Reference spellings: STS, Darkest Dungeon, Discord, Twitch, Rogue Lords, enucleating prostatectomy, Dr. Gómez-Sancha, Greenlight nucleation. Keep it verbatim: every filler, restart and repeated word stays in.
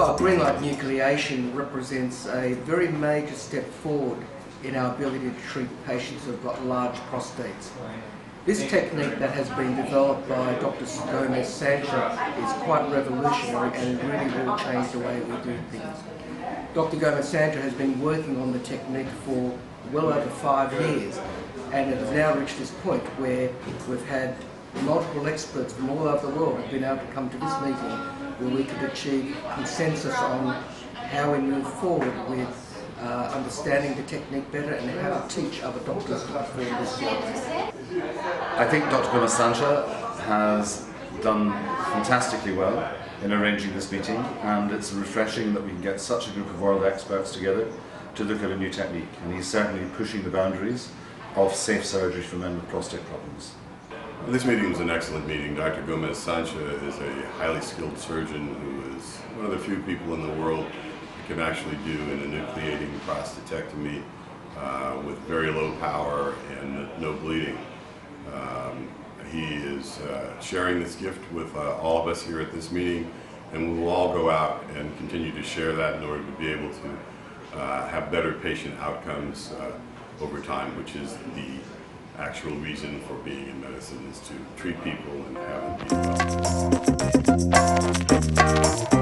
Oh, Greenlight nucleation represents a very major step forward in our ability to treat patients who have got large prostates. This technique that has been developed by Doctor Gómez-Sancha is quite revolutionary and really will change the way we do things. Doctor Gómez-Sancha has been working on the technique for well over five years and it has now reached this point where we've had multiple experts from all over the world have been able to come to this meeting where we could achieve consensus on how we move forward with Uh, understanding the technique better and how to teach other doctors to perform this job. I think Doctor Gómez-Sancha has done fantastically well in arranging this meeting, and it's refreshing that we can get such a group of world experts together to look at a new technique, and he's certainly pushing the boundaries of safe surgery for men with prostate problems. Well, this meeting was an excellent meeting. Doctor Gómez-Sancha is a highly skilled surgeon who is one of the few people in the world can actually do an enucleating prostatectomy uh, with very low power and no bleeding. Um, he is uh, sharing this gift with uh, all of us here at this meeting, and we will all go out and continue to share that in order to be able to uh, have better patient outcomes uh, over time, which is the actual reason for being in medicine, is to treat people and have them be well.